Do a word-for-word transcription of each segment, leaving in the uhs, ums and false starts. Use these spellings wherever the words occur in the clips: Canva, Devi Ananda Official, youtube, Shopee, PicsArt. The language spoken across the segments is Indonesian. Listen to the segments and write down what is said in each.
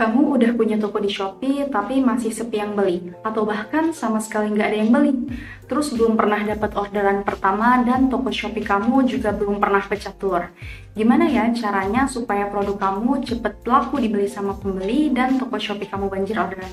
Kamu udah punya toko di Shopee tapi masih sepi yang beli, atau bahkan sama sekali nggak ada yang beli. Terus belum pernah dapat orderan pertama dan toko Shopee kamu juga belum pernah pecah telur. Gimana ya caranya supaya produk kamu cepet laku dibeli sama pembeli dan toko Shopee kamu banjir orderan?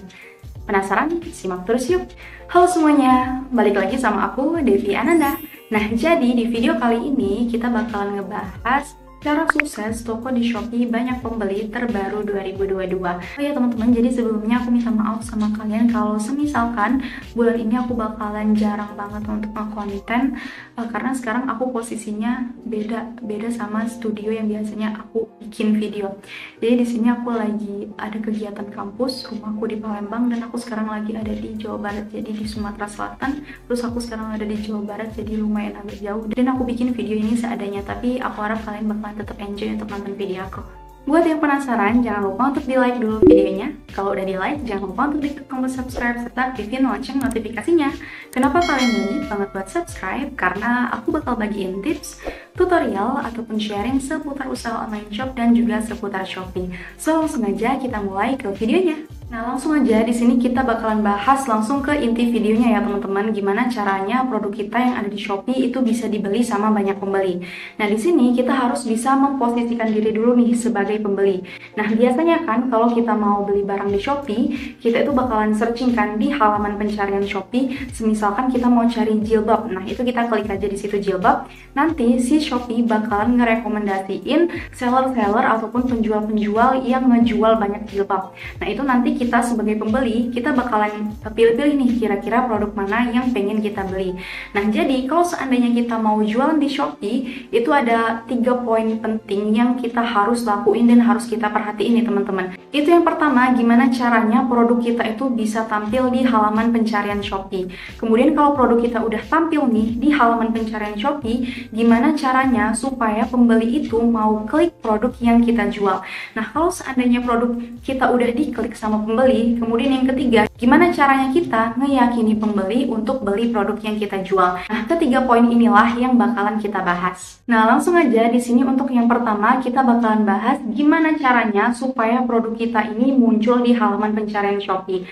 Penasaran? Simak terus yuk! Halo semuanya, balik lagi sama aku, Devi Ananda. Nah, jadi di video kali ini kita bakalan ngebahas cara sukses toko di Shopee banyak pembeli terbaru dua ribu dua puluh dua. Oh ya teman-teman, jadi sebelumnya aku minta maaf sama kalian kalau semisalkan bulan ini aku bakalan jarang banget untuk ngekonten, karena sekarang aku posisinya beda beda sama studio yang biasanya aku bikin video. Jadi di sini aku lagi ada kegiatan kampus, rumahku di Palembang, dan aku sekarang lagi ada di Jawa Barat, jadi di Sumatera Selatan. Terus aku sekarang ada di Jawa Barat, jadi lumayan agak jauh. Dan aku bikin video ini seadanya, tapi aku harap kalian bakal tetap enjoy untuk nonton video aku. Buat yang penasaran, jangan lupa untuk di-like dulu videonya. Kalau udah di-like, jangan lupa untuk klik tombol subscribe serta aktifin lonceng notifikasinya. Kenapa kalian wajib banget buat subscribe? Karena aku bakal bagiin tips, tutorial, ataupun sharing seputar usaha online shop dan juga seputar shopping. So, langsung aja kita mulai ke videonya. Nah, langsung aja di sini kita bakalan bahas langsung ke inti videonya ya teman-teman, gimana caranya produk kita yang ada di Shopee itu bisa dibeli sama banyak pembeli. Nah, di sini kita harus bisa memposisikan diri dulu nih sebagai pembeli. Nah, biasanya kan kalau kita mau beli barang di Shopee, kita itu bakalan searching kan di halaman pencarian Shopee. Semisalkan kita mau cari jilbab, nah itu kita klik aja di situ jilbab. Nanti si Shopee bakalan ngerekomendasiin seller-seller ataupun penjual-penjual yang ngejual banyak jilbab. Nah, itu nanti kita sebagai pembeli, kita bakalan pilih-pilih nih kira-kira produk mana yang pengen kita beli. Nah, jadi kalau seandainya kita mau jualan di Shopee, itu ada tiga poin penting yang kita harus lakuin dan harus kita perhatiin nih teman-teman. Itu yang pertama, gimana caranya produk kita itu bisa tampil di halaman pencarian Shopee. Kemudian kalau produk kita udah tampil nih di halaman pencarian Shopee, gimana caranya supaya pembeli itu mau klik produk yang kita jual. Nah, kalau seandainya produk kita udah diklik sama pembeli, kemudian yang ketiga, gimana caranya kita ngeyakini pembeli untuk beli produk yang kita jual. Nah, ketiga poin inilah yang bakalan kita bahas. Nah, langsung aja di sini untuk yang pertama kita bakalan bahas gimana caranya supaya produk kita ini muncul di halaman pencarian Shopee.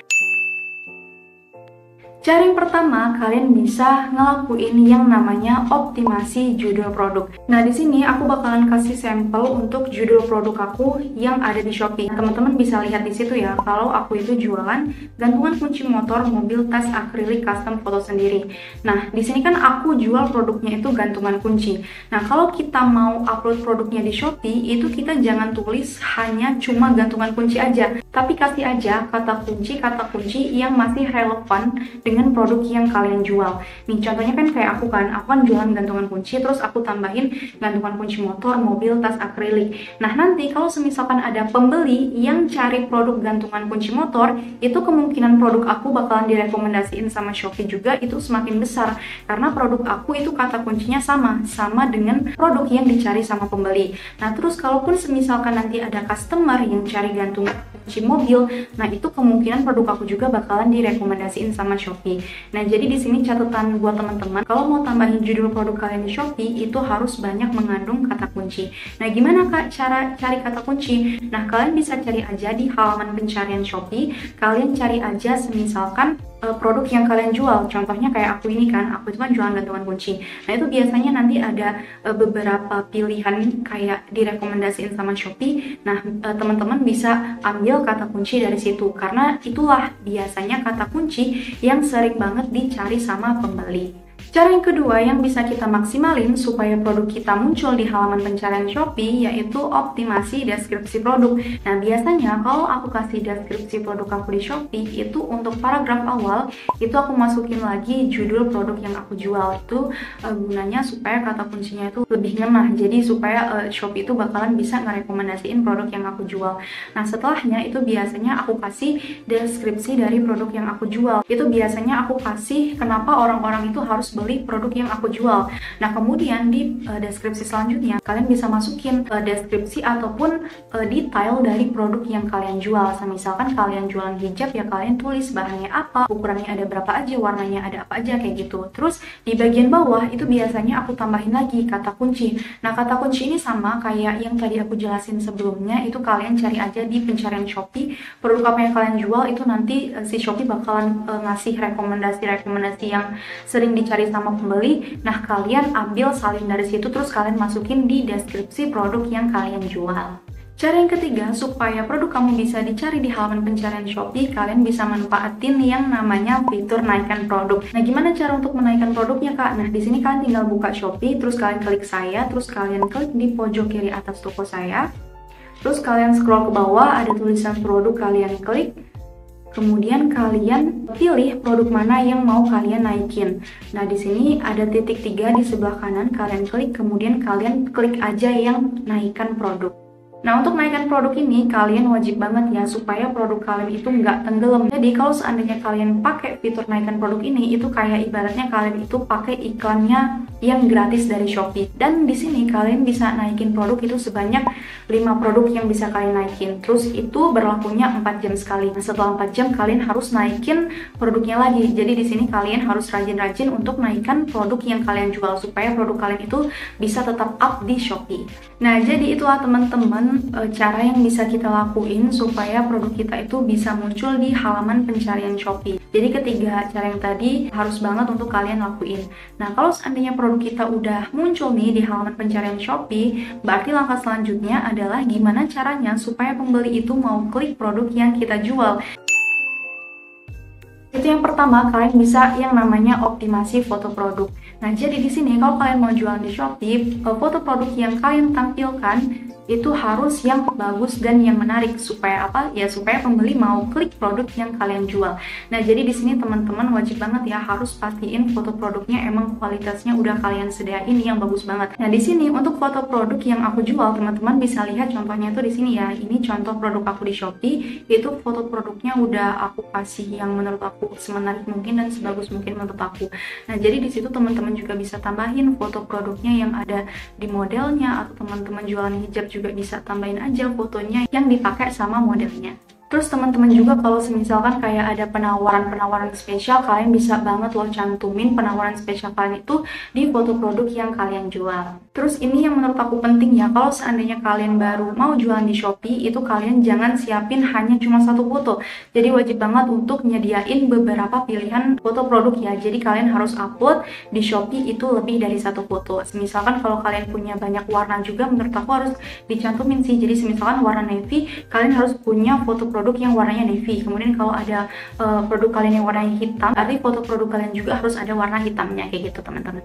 Cara yang pertama, kalian bisa ngelakuin yang namanya optimasi judul produk. Nah, di sini aku bakalan kasih sampel untuk judul produk aku yang ada di Shopee. Nah, teman-teman bisa lihat di situ ya, kalau aku itu jualan gantungan kunci motor, mobil, tas akrilik custom foto sendiri. Nah, di sini kan aku jual produknya itu gantungan kunci. Nah, kalau kita mau upload produknya di Shopee, itu kita jangan tulis hanya cuma gantungan kunci aja, tapi kasih aja kata kunci kata kunci yang masih relevan dengan dengan produk yang kalian jual. Nih contohnya kan kayak aku kan, aku kan jualan gantungan kunci, terus aku tambahin gantungan kunci motor, mobil, tas akrilik. Nah, nanti kalau semisalkan ada pembeli yang cari produk gantungan kunci motor, itu kemungkinan produk aku bakalan direkomendasiin sama Shopee juga itu semakin besar, karena produk aku itu kata kuncinya sama, sama dengan produk yang dicari sama pembeli. Nah, terus kalaupun semisalkan nanti ada customer yang cari gantungan kunci mobil, nah itu kemungkinan produk aku juga bakalan direkomendasiin sama Shopee. Nah, jadi di sini catatan buat teman-teman, kalau mau tambahin judul produk kalian di Shopee itu harus banyak mengandung kata kunci. Nah, gimana Kak cara cari kata kunci? Nah, kalian bisa cari aja di halaman pencarian Shopee, kalian cari aja semisalkan produk yang kalian jual. Contohnya kayak aku ini kan, aku itu kan jualan gantungan kunci. Nah, itu biasanya nanti ada beberapa pilihan kayak direkomendasiin sama Shopee. Nah, teman-teman bisa ambil kata kunci dari situ, karena itulah biasanya kata kunci yang sering banget dicari sama pembeli. Cara yang kedua yang bisa kita maksimalin supaya produk kita muncul di halaman pencarian Shopee yaitu optimasi deskripsi produk. Nah, biasanya kalau aku kasih deskripsi produk aku di Shopee, itu untuk paragraf awal itu aku masukin lagi judul produk yang aku jual. Itu uh, gunanya supaya kata kuncinya itu lebih ngena, jadi supaya uh, Shopee itu bakalan bisa ngerekomendasiin produk yang aku jual. Nah, setelahnya itu biasanya aku kasih deskripsi dari produk yang aku jual. Itu biasanya aku kasih kenapa orang-orang itu harus beli produk yang aku jual. Nah kemudian di uh, deskripsi selanjutnya kalian bisa masukin uh, deskripsi ataupun uh, detail dari produk yang kalian jual. Misalkan kalian jualan hijab, ya kalian tulis bahannya apa, ukurannya ada berapa aja, warnanya ada apa aja, kayak gitu. Terus di bagian bawah itu biasanya aku tambahin lagi kata kunci. Nah kata kunci ini sama kayak yang tadi aku jelasin sebelumnya, itu kalian cari aja di pencarian Shopee produk apa yang kalian jual, itu nanti uh, si Shopee bakalan uh, ngasih rekomendasi-rekomendasi yang sering dicari sama pembeli. Nah kalian ambil salin dari situ, terus kalian masukin di deskripsi produk yang kalian jual. Cara yang ketiga, supaya produk kamu bisa dicari di halaman pencarian Shopee, kalian bisa manfaatin yang namanya fitur naikkan produk. Nah, gimana cara untuk menaikkan produknya, Kak? Nah, di sini kalian tinggal buka Shopee, terus kalian klik saya, terus kalian klik di pojok kiri atas toko saya. Terus kalian scroll ke bawah, ada tulisan produk, kalian klik. Kemudian kalian pilih produk mana yang mau kalian naikin. Nah di sini ada titik tiga di sebelah kanan, kalian klik, kemudian kalian klik aja yang naikkan produk. Nah untuk naikkan produk ini kalian wajib banget ya supaya produk kalian itu nggak tenggelam. Jadi kalau seandainya kalian pakai fitur naikkan produk ini, itu kayak ibaratnya kalian itu pakai iklannya yang gratis dari Shopee. Dan di sini kalian bisa naikin produk itu sebanyak lima produk yang bisa kalian naikin. Terus itu berlakunya empat jam sekali. Nah, setelah empat jam kalian harus naikin produknya lagi. Jadi di sini kalian harus rajin-rajin untuk naikkan produk yang kalian jual supaya produk kalian itu bisa tetap up di Shopee. Nah, jadi itulah teman-teman cara yang bisa kita lakuin supaya produk kita itu bisa muncul di halaman pencarian Shopee. Jadi ketiga cara yang tadi harus banget untuk kalian lakuin. Nah, kalau seandainya produk kita udah muncul nih di halaman pencarian Shopee, berarti langkah selanjutnya adalah gimana caranya supaya pembeli itu mau klik produk yang kita jual. Itu yang pertama, kalian bisa yang namanya optimasi foto produk. Nah, jadi di sini kalau kalian mau jualan di Shopee, foto produk yang kalian tampilkan itu harus yang bagus dan yang menarik supaya apa? Ya supaya pembeli mau klik produk yang kalian jual. Nah, jadi di sini teman-teman wajib banget ya harus pastiin foto produknya emang kualitasnya udah kalian sediain yang bagus banget. Nah, di sini untuk foto produk yang aku jual, teman-teman bisa lihat contohnya itu di sini ya. Ini contoh produk aku di Shopee, itu foto produknya udah aku kasih yang menurut aku semenarik mungkin dan sebagus mungkin menurut aku. Nah, jadi di situ teman-teman juga bisa tambahin foto produknya yang ada di modelnya, atau teman-teman jualan hijab juga bisa tambahin aja fotonya yang dipakai sama modelnya. Terus teman-teman juga kalau misalkan kayak ada penawaran-penawaran spesial, kalian bisa banget loh cantumin penawaran spesial kalian itu di foto produk yang kalian jual. Terus ini yang menurut aku penting ya, kalau seandainya kalian baru mau jualan di Shopee, itu kalian jangan siapin hanya cuma satu foto. Jadi wajib banget untuk nyediain beberapa pilihan foto produk ya. Jadi kalian harus upload di Shopee itu lebih dari satu foto. Misalkan kalau kalian punya banyak warna juga, menurut aku harus dicantumin sih. Jadi misalkan warna navy, kalian harus punya foto produk produk yang warnanya navy. Kemudian kalau ada uh, produk kalian yang warnanya hitam, berarti foto produk kalian juga harus ada warna hitamnya, kayak gitu teman-teman.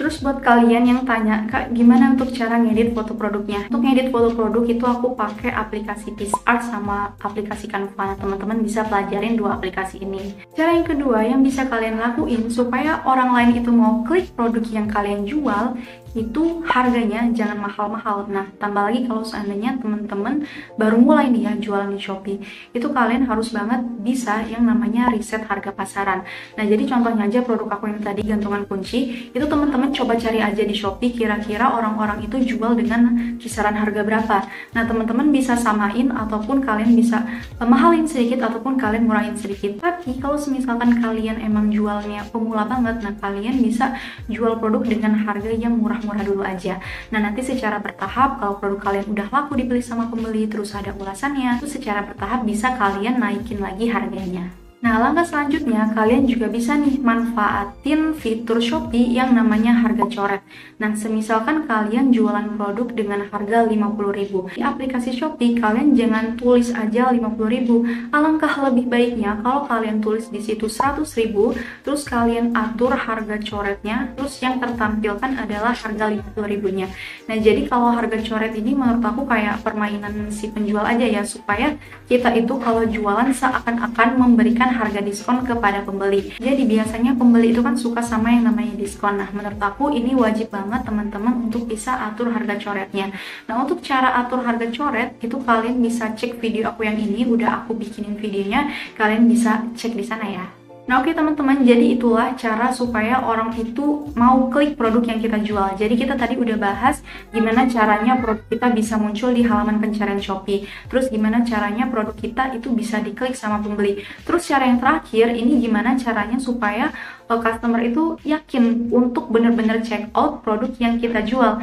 Terus buat kalian yang tanya, Kak, gimana untuk cara ngedit foto produknya? Untuk ngedit foto produk itu aku pakai aplikasi PicsArt sama aplikasi Canva. Teman-teman bisa pelajarin dua aplikasi ini. Cara yang kedua yang bisa kalian lakuin supaya orang lain itu mau klik produk yang kalian jual, itu harganya jangan mahal-mahal. Nah, tambah lagi kalau seandainya teman-teman baru mulai nih ya jualan di Shopee, itu kalian harus banget bisa yang namanya riset harga pasaran. Nah, jadi contohnya aja produk aku yang tadi gantungan kunci, itu teman-teman coba cari aja di Shopee kira-kira orang-orang itu jual dengan kisaran harga berapa. Nah teman-teman bisa samain, ataupun kalian bisa mahalin sedikit ataupun kalian murahin sedikit. Tapi kalau misalkan kalian emang jualnya pemula banget, nah kalian bisa jual produk dengan harga yang murah-murah dulu aja. Nah nanti secara bertahap kalau produk kalian udah laku dibeli sama pembeli, terus ada ulasannya, terus secara bertahap bisa kalian naikin lagi harganya. Nah, langkah selanjutnya kalian juga bisa nih manfaatin fitur Shopee yang namanya harga coret. Nah, semisalkan kalian jualan produk dengan harga lima puluh ribu. Di aplikasi Shopee kalian jangan tulis aja lima puluh ribu. Alangkah lebih baiknya kalau kalian tulis di situ seratus ribu, terus kalian atur harga coretnya, terus yang tertampilkan adalah harga lima puluh ribunya. Nah, jadi kalau harga coret ini menurut aku kayak permainan si penjual aja ya, supaya kita itu kalau jualan seakan-akan memberikan harga diskon kepada pembeli. Jadi biasanya pembeli itu kan suka sama yang namanya diskon. Nah menurut aku ini wajib banget teman-teman untuk bisa atur harga coretnya. Nah untuk cara atur harga coret itu kalian bisa cek video aku yang ini, udah aku bikinin videonya, kalian bisa cek di sana ya. Nah oke teman-teman, jadi itulah cara supaya orang itu mau klik produk yang kita jual. Jadi kita tadi udah bahas gimana caranya produk kita bisa muncul di halaman pencarian Shopee. Terus gimana caranya produk kita itu bisa diklik sama pembeli. Terus cara yang terakhir ini gimana caranya supaya customer itu yakin untuk benar-benar check out produk yang kita jual.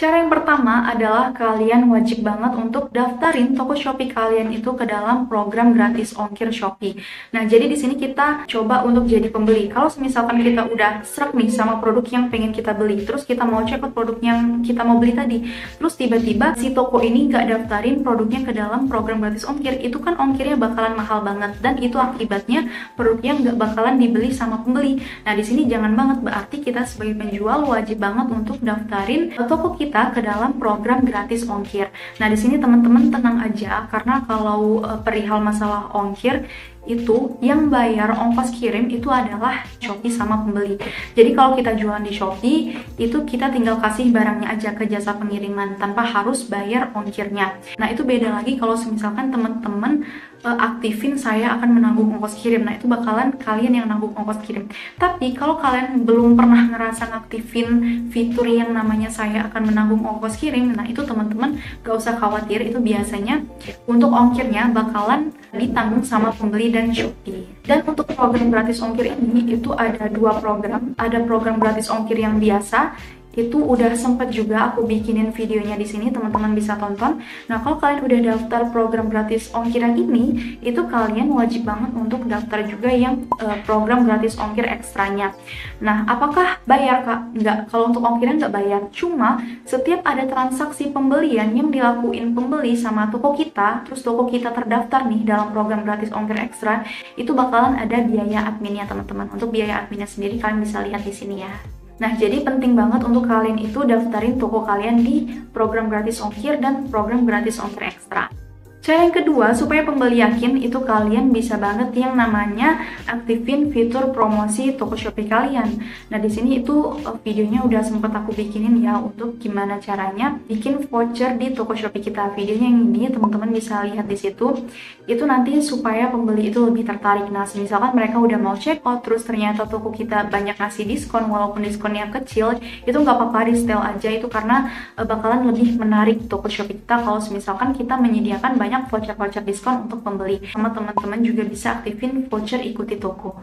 Cara yang pertama adalah kalian wajib banget untuk daftarin toko Shopee kalian itu ke dalam program gratis ongkir Shopee. Nah, jadi di sini kita coba untuk jadi pembeli. Kalau misalkan kita udah serak nih sama produk yang pengen kita beli, terus kita mau check out produk yang kita mau beli tadi, terus tiba-tiba si toko ini nggak daftarin produknya ke dalam program gratis ongkir, itu kan ongkirnya bakalan mahal banget, dan itu akibatnya produknya nggak bakalan dibeli sama pembeli. Nah, di sini jangan banget, berarti kita sebagai penjual wajib banget untuk daftarin toko kita kita ke dalam program gratis ongkir. Nah, di sini teman-teman tenang aja, karena kalau e, perihal masalah ongkir itu yang bayar ongkos kirim itu adalah Shopee sama pembeli. Jadi kalau kita jualan di Shopee itu kita tinggal kasih barangnya aja ke jasa pengiriman tanpa harus bayar ongkirnya. Nah itu beda lagi kalau misalkan teman-teman e, aktifin saya akan menanggung ongkos kirim. Nah itu bakalan kalian yang nanggung ongkos kirim. Tapi kalau kalian belum pernah ngerasa ngaktifin fitur yang namanya saya akan menanggung ongkos kirim, nah itu teman-teman gak usah khawatir, itu biasanya untuk ongkirnya bakalan ditanggung sama pembeli dan Shopee. Dan untuk program gratis ongkir ini itu ada dua program. Ada program gratis ongkir yang biasa, itu udah sempet juga aku bikinin videonya di sini, teman-teman bisa tonton. Nah, kalau kalian udah daftar program gratis ongkir yang ini, itu kalian wajib banget untuk daftar juga yang e, program gratis ongkir ekstranya. Nah, apakah bayar, Kak? Enggak, kalau untuk ongkirnya nggak bayar. Cuma setiap ada transaksi pembelian yang dilakuin pembeli sama toko kita, terus toko kita terdaftar nih dalam program gratis ongkir ekstra, itu bakalan ada biaya adminnya, teman-teman. Untuk biaya adminnya sendiri kalian bisa lihat di sini ya. Nah, jadi penting banget untuk kalian itu daftarin toko kalian di program gratis ongkir dan program gratis ongkir ekstra. Cara yang kedua, supaya pembeli yakin, itu kalian bisa banget yang namanya aktifin fitur promosi toko Shopee kalian. Nah, di sini itu videonya udah sempet aku bikinin ya untuk gimana caranya bikin voucher di toko Shopee kita. Videonya yang ini teman-teman bisa lihat di situ. Itu nanti supaya pembeli itu lebih tertarik. Nah, misalkan mereka udah mau check out terus ternyata toko kita banyak ngasih diskon walaupun diskonnya kecil, itu nggak apa-apa di setel aja, itu karena bakalan lebih menarik toko Shopee kita kalau misalkan kita menyediakan banyak banyak voucher-voucher diskon untuk pembeli. Sama teman-teman juga bisa aktifin voucher ikuti toko.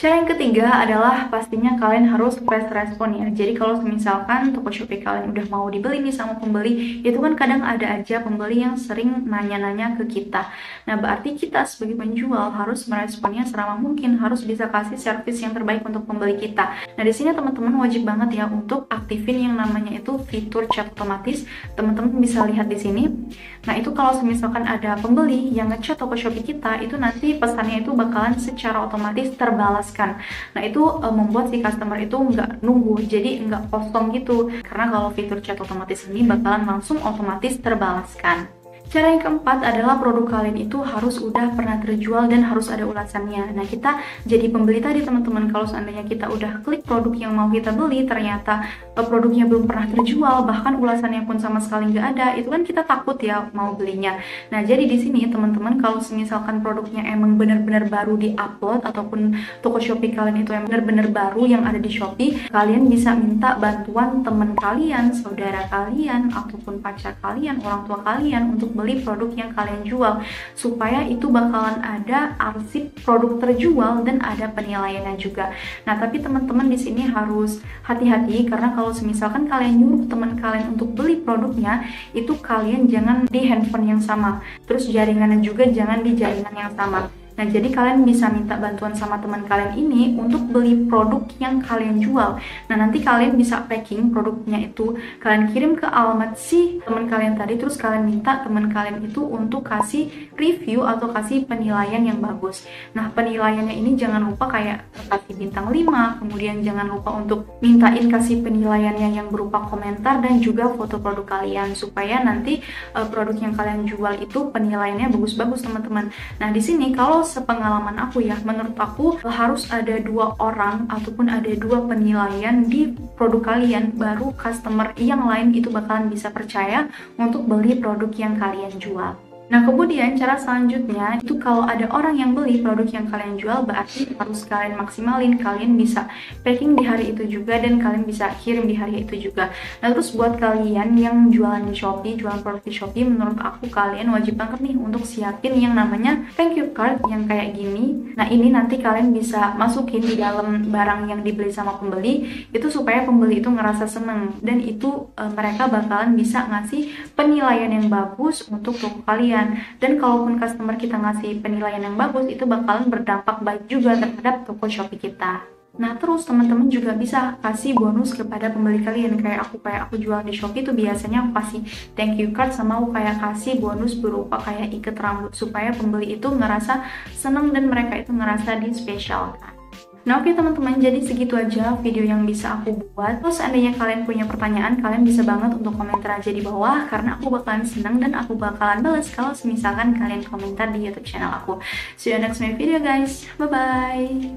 Cara yang ketiga adalah pastinya kalian harus fast respon ya. Jadi kalau misalkan toko Shopee kalian udah mau dibeli nih sama pembeli, itu kan kadang ada aja pembeli yang sering nanya-nanya ke kita. Nah, berarti kita sebagai penjual harus meresponnya seramah mungkin, harus bisa kasih servis yang terbaik untuk pembeli kita. Nah, di sini teman-teman wajib banget ya untuk aktifin yang namanya itu fitur chat otomatis. Teman-teman bisa lihat di sini. Nah, itu kalau misalkan ada pembeli yang ngechat toko Shopee kita, itu nanti pesannya itu bakalan secara otomatis terbalas. Nah itu e, membuat si customer itu nggak nunggu, jadi nggak kosong gitu, karena kalau fitur chat otomatis ini bakalan langsung otomatis terbalaskan. Cara yang keempat adalah produk kalian itu harus udah pernah terjual dan harus ada ulasannya. Nah, kita jadi pembeli tadi teman-teman, kalau seandainya kita udah klik produk yang mau kita beli, ternyata produknya belum pernah terjual, bahkan ulasannya pun sama sekali nggak ada, itu kan kita takut ya mau belinya. Nah, jadi di sini teman-teman, kalau misalkan produknya emang benar-benar baru di-upload ataupun toko Shopee kalian itu yang benar-benar baru yang ada di Shopee, kalian bisa minta bantuan teman kalian, saudara kalian, ataupun pacar kalian, orang tua kalian untuk beli produk yang kalian jual, supaya itu bakalan ada arsip produk terjual dan ada penilaiannya juga. Nah, tapi teman-teman di sini harus hati-hati, karena kalau misalkan kalian nyuruh teman kalian untuk beli produknya, itu kalian jangan di handphone yang sama, terus jaringannya juga jangan di jaringan yang sama. Nah, jadi kalian bisa minta bantuan sama teman kalian ini untuk beli produk yang kalian jual. Nah, nanti kalian bisa packing produknya itu, kalian kirim ke alamat si teman kalian tadi, terus kalian minta teman kalian itu untuk kasih review atau kasih penilaian yang bagus. Nah, penilaiannya ini jangan lupa kayak kasih bintang lima, kemudian jangan lupa untuk mintain kasih penilaiannya yang berupa komentar dan juga foto produk kalian, supaya nanti uh, produk yang kalian jual itu penilaiannya bagus-bagus, teman-teman. Nah, di sini kalau sepengalaman aku ya, menurut aku harus ada dua orang ataupun ada dua penilaian di produk kalian, baru customer yang lain itu bakalan bisa percaya untuk beli produk yang kalian jual. Nah, kemudian cara selanjutnya itu kalau ada orang yang beli produk yang kalian jual, berarti harus kalian maksimalin. Kalian bisa packing di hari itu juga dan kalian bisa kirim di hari itu juga. Nah, terus buat kalian yang jualan di Shopee, jualan produk di Shopee, menurut aku kalian wajib banget nih untuk siapin yang namanya thank you card yang kayak gini. Nah, ini nanti kalian bisa masukin di dalam barang yang dibeli sama pembeli, itu supaya pembeli itu ngerasa seneng. Dan itu e, mereka bakalan bisa ngasih penilaian yang bagus untuk toko kalian. Dan kalaupun customer kita ngasih penilaian yang bagus, itu bakalan berdampak baik juga terhadap toko Shopee kita. Nah, terus teman-teman juga bisa kasih bonus kepada pembeli kalian. Kayak aku kayak aku jual di Shopee itu biasanya aku kasih thank you card sama aku kayak kasih bonus berupa kayak ikat rambut, supaya pembeli itu ngerasa seneng dan mereka itu ngerasa di spesial kan. Nah, oke teman-teman, jadi segitu aja video yang bisa aku buat. Terus seandainya kalian punya pertanyaan, kalian bisa banget untuk komentar aja di bawah, karena aku bakalan seneng dan aku bakalan balas kalau misalkan kalian komentar di YouTube channel aku. See you next my video guys, bye-bye!